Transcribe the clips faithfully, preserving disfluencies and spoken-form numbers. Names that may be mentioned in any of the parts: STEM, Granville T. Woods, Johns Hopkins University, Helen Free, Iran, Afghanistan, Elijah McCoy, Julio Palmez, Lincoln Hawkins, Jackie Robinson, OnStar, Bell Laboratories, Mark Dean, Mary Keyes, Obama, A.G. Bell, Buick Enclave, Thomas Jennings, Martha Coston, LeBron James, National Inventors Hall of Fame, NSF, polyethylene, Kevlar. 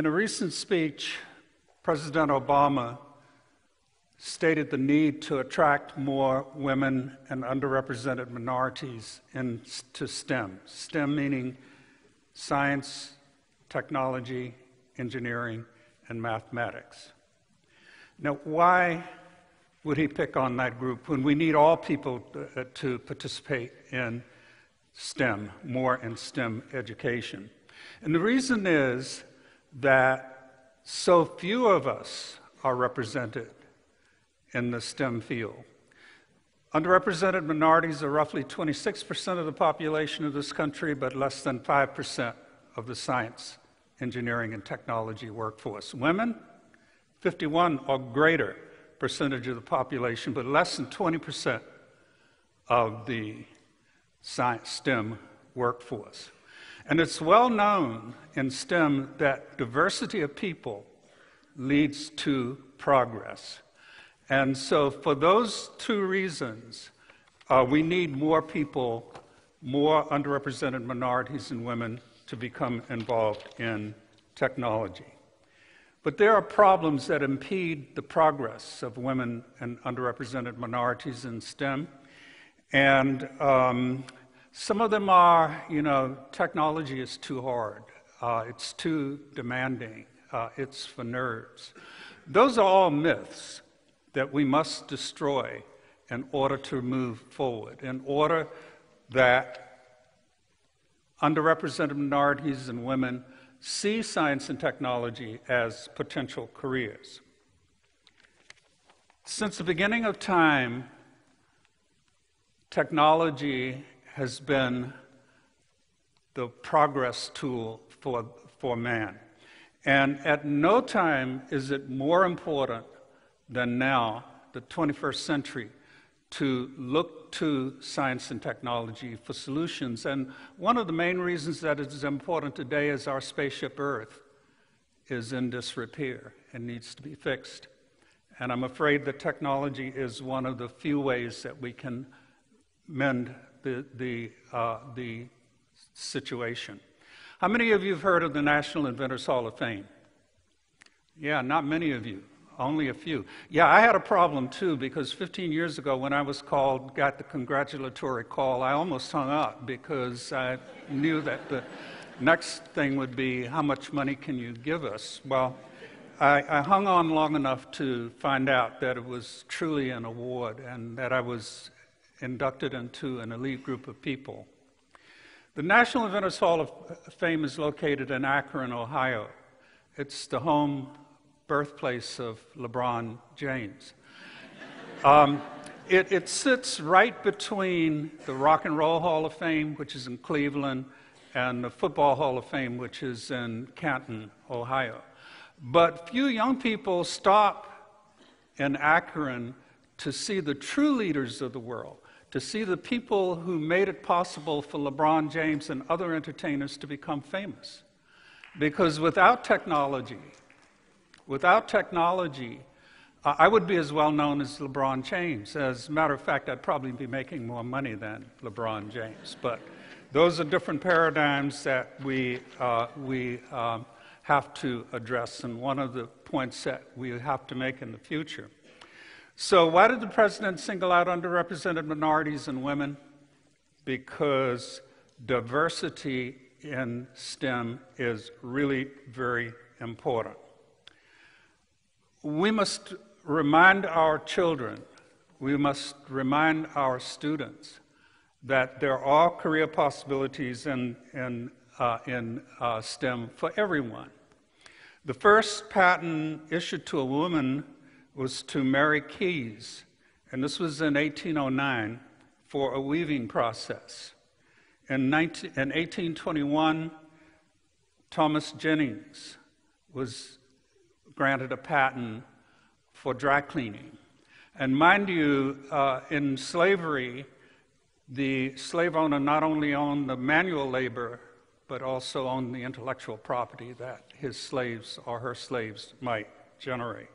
In a recent speech, President Obama stated the need to attract more women and underrepresented minorities into STEM. STEM meaning science, technology, engineering, and mathematics. Now, why would he pick on that group when we need all people to, to participate in STEM, more in STEM education? And the reason is that so few of us are represented in the STEM field. Underrepresented minorities are roughly twenty-six percent of the population of this country, but less than five percent of the science, engineering, and technology workforce. Women, fifty-one or greater percentage of the population, but less than twenty percent of the science STEM workforce. And it's well known in STEM that diversity of people leads to progress. And so for those two reasons, uh, we need more people, more underrepresented minorities and women to become involved in technology. But there are problems that impede the progress of women and underrepresented minorities in STEM. And um, some of them are, you know, technology is too hard. Uh, it's too demanding. Uh, it's for nerds. Those are all myths that we must destroy in order to move forward, in order that underrepresented minorities and women see science and technology as potential careers. Since the beginning of time, technology has been the progress tool for, for man. And at no time is it more important than now, the twenty-first century, to look to science and technology for solutions. And one of the main reasons that it is important today is our spaceship Earth is in disrepair and needs to be fixed. And I'm afraid that technology is one of the few ways that we can mend the, the, uh, the situation. How many of you have heard of the National Inventors Hall of Fame? Yeah, not many of you. Only a few. Yeah, I had a problem too, because fifteen years ago when I was called, got the congratulatory call, I almost hung up because I knew that the next thing would be, how much money can you give us? Well, I, I hung on long enough to find out that it was truly an award and that I was inducted into an elite group of people. The National Inventors Hall of Fame is located in Akron, Ohio. It's the home birthplace of LeBron James. Um, it, it sits right between the Rock and Roll Hall of Fame, which is in Cleveland, and the Football Hall of Fame, which is in Canton, Ohio. But few young people stop in Akron to see the true leaders of the world, to see the people who made it possible for LeBron James and other entertainers to become famous. Because without technology, Without technology, uh, I would be as well known as LeBron James. As a matter of fact, I'd probably be making more money than LeBron James. But those are different paradigms that we, uh, we um, have to address, and one of the points that we have to make in the future. So why did the president single out underrepresented minorities and women? Because diversity in STEM is really very important. We must remind our children, we must remind our students that there are career possibilities in, in, uh, in uh, STEM for everyone. The first patent issued to a woman was to Mary Keyes, and this was in eighteen oh nine for a weaving process. In, nineteen, in eighteen twenty-one, Thomas Jennings was granted a patent for dry cleaning. And mind you, uh, in slavery, the slave owner not only owned the manual labor, but also owned the intellectual property that his slaves or her slaves might generate.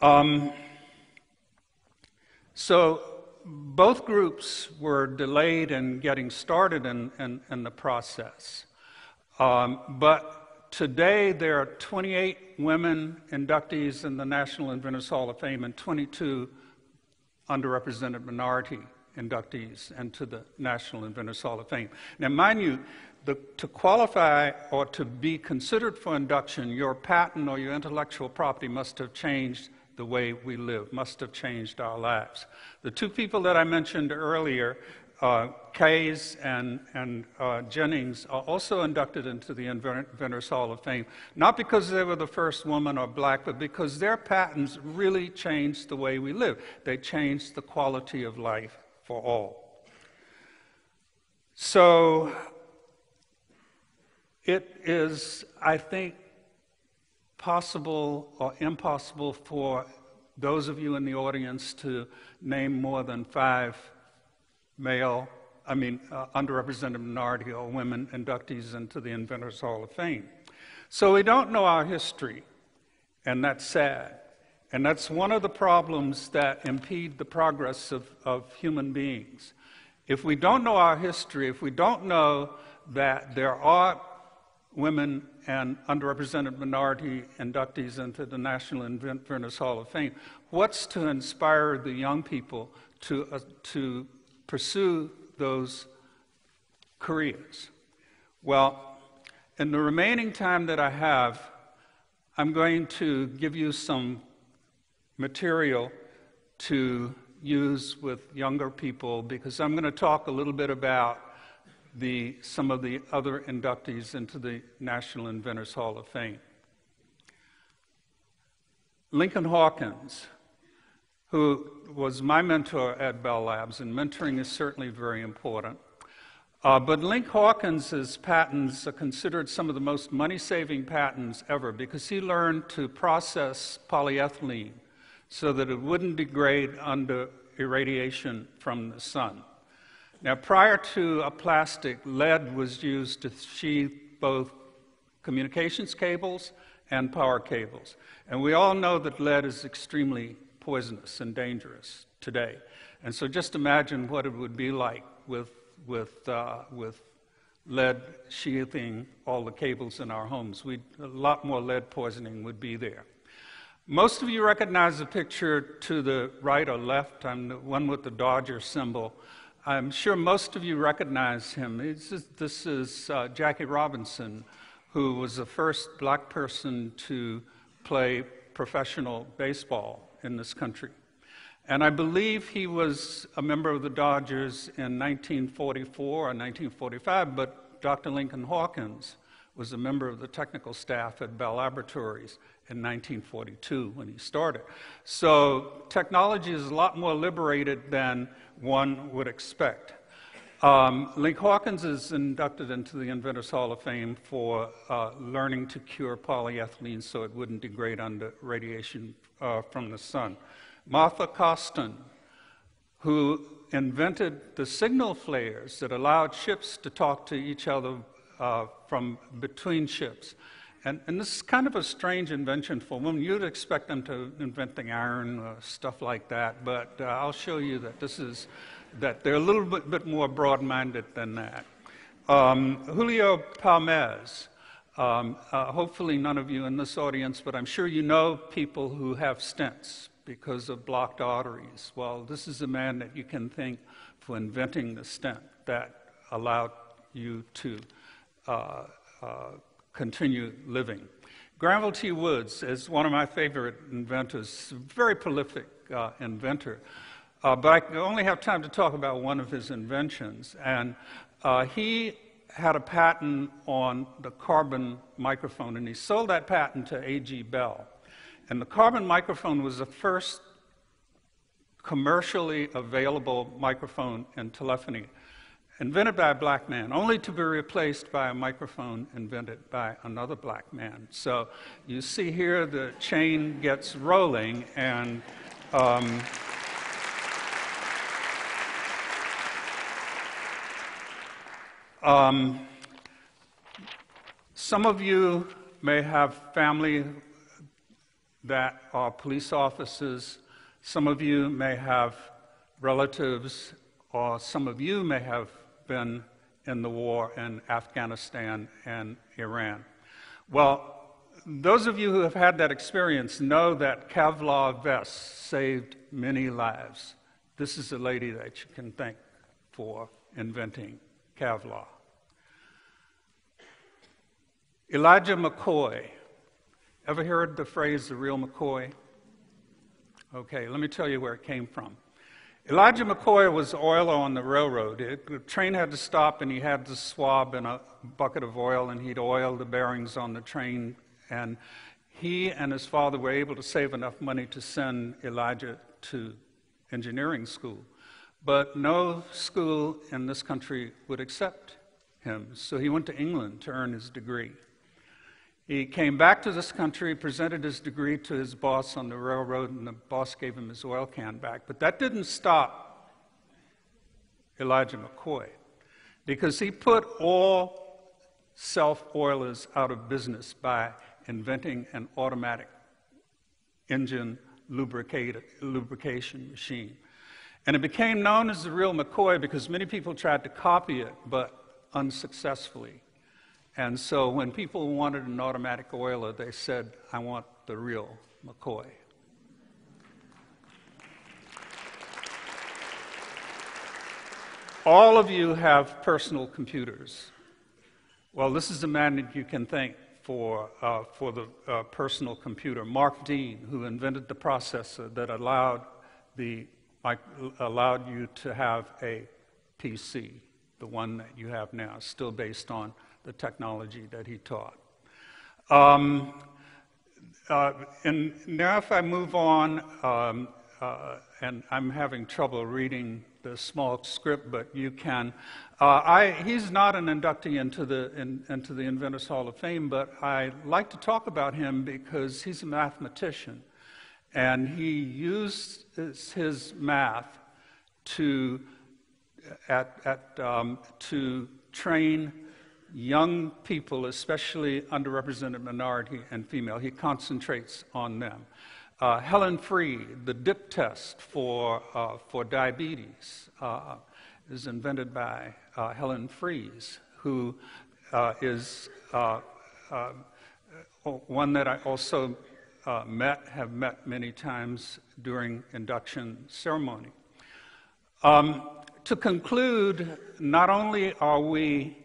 Um, so both groups were delayed in getting started in, in, in the process. Um, but today there are twenty-eight women inductees in the National Inventors Hall of Fame and twenty-two underrepresented minority inductees into the National Inventors Hall of Fame. Now, mind you, the, to qualify or to be considered for induction, your patent or your intellectual property must have changed the way we live, must have changed our lives. The two people that I mentioned earlier, uh, Kays and, and uh, Jennings, are also inducted into the Inventors Hall of Fame, not because they were the first woman or black, but because their patents really changed the way we live. They changed the quality of life for all. So it is, I think, possible or impossible for those of you in the audience to name more than five male, I mean, uh, underrepresented minority or women inductees into the Inventors Hall of Fame. So we don't know our history, and that's sad. And that's one of the problems that impede the progress of, of human beings. If we don't know our history, if we don't know that there are women and underrepresented minority inductees into the National Inventors Hall of Fame, what's to inspire the young people to, uh, to pursue those careers? Well, in the remaining time that I have, I'm going to give you some material to use with younger people, because I'm going to talk a little bit about the, some of the other inductees into the National Inventors Hall of Fame. Lincoln Hawkins, who was my mentor at Bell Labs, and mentoring is certainly very important. Uh, but Link Hawkins's patents are considered some of the most money-saving patents ever, because he learned to process polyethylene so that it wouldn't degrade under irradiation from the sun. Now, prior to a plastic, lead was used to sheath both communications cables and power cables. And we all know that lead is extremely poisonous and dangerous today. And so just imagine what it would be like with, with, uh, with lead sheathing all the cables in our homes. We'd, a lot more lead poisoning would be there. Most of you recognize the picture to the right or left. I'm the one with the Dodger symbol. I'm sure most of you recognize him. It's just, this is uh, Jackie Robinson, who was the first black person to play professional baseball in this country. And I believe he was a member of the Dodgers in nineteen forty-four or nineteen forty-five, but Doctor Lincoln Hawkins was a member of the technical staff at Bell Laboratories in nineteen forty-two when he started. So technology is a lot more liberated than one would expect. Um, Link Hawkins is inducted into the Inventors Hall of Fame for uh, learning to cure polyethylene so it wouldn't degrade under radiation uh, from the sun. Martha Coston, who invented the signal flares that allowed ships to talk to each other uh, from between ships. And, and this is kind of a strange invention for women. You'd expect them to invent the iron or stuff like that, but uh, I'll show you that this is, that they're a little bit, bit more broad-minded than that. Um, Julio Palmez, um, uh, hopefully none of you in this audience, but I'm sure you know people who have stents because of blocked arteries. Well, this is a man that you can thank for inventing the stent that allowed you to uh, uh, continue living. Granville T. Woods is one of my favorite inventors, very prolific uh, inventor, uh, but I only have time to talk about one of his inventions. And uh, he had a patent on the carbon microphone, and he sold that patent to A G Bell. And the carbon microphone was the first commercially available microphone in telephony, invented by a black man, only to be replaced by a microphone invented by another black man. So you see here the chain gets rolling, and um, um, some of you may have family that are police officers. Some of you may have relatives, or some of you may have been in the war in Afghanistan and Iran. Well, those of you who have had that experience know that Kevlar vests saved many lives. This is a lady that you can thank for inventing Kevlar. Elijah McCoy. Ever heard the phrase, the real McCoy? Okay, let me tell you where it came from. Elijah McCoy was an oiler on the railroad. It, the train had to stop, and he had to swab in a bucket of oil, and he'd oil the bearings on the train. And he and his father were able to save enough money to send Elijah to engineering school. But no school in this country would accept him, so he went to England to earn his degree. He came back to this country, presented his degree to his boss on the railroad, and the boss gave him his oil can back. But that didn't stop Elijah McCoy, because he put all self-oilers out of business by inventing an automatic engine lubrication machine. And it became known as the real McCoy because many people tried to copy it, but unsuccessfully. And so when people wanted an automatic oiler, they said, I want the real McCoy. All of you have personal computers. Well, this is a man that you can thank for, uh, for the uh, personal computer, Mark Dean, who invented the processor that allowed, the, uh, allowed you to have a P C, the one that you have now, still based on the technology that he taught. Um, uh, and now if I move on, um, uh, and I'm having trouble reading the small script, but you can. Uh, I, he's not an inductee into the, in, into the Inventors Hall of Fame, but I like to talk about him because he's a mathematician. And he used his math to, at, at, um, to train young people, especially underrepresented minority and female. He concentrates on them. Uh, Helen Free, the dip test for, uh, for diabetes, uh, is invented by uh, Helen Free, who uh, is uh, uh, one that I also uh, met, have met many times during induction ceremony. Um, to conclude, not only are we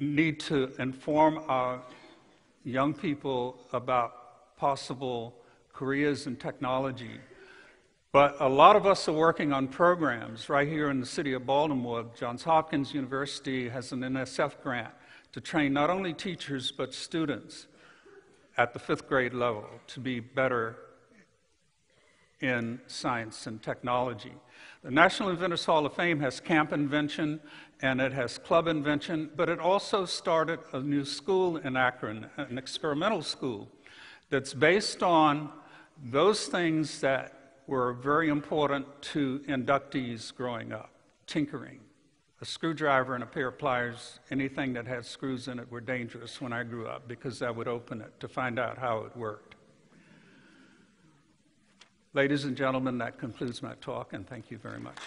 need to inform our young people about possible careers in technology. But a lot of us are working on programs right here in the city of Baltimore. Johns Hopkins University has an N S F grant to train not only teachers but students at the fifth grade level to be better in science and technology. The National Inventors Hall of Fame has Camp Invention, and it has Club Invention, but it also started a new school in Akron, an experimental school, that's based on those things that were very important to inductees growing up. Tinkering, a screwdriver and a pair of pliers, anything that had screws in it were dangerous when I grew up because I would open it to find out how it worked. Ladies and gentlemen, that concludes my talk, and thank you very much.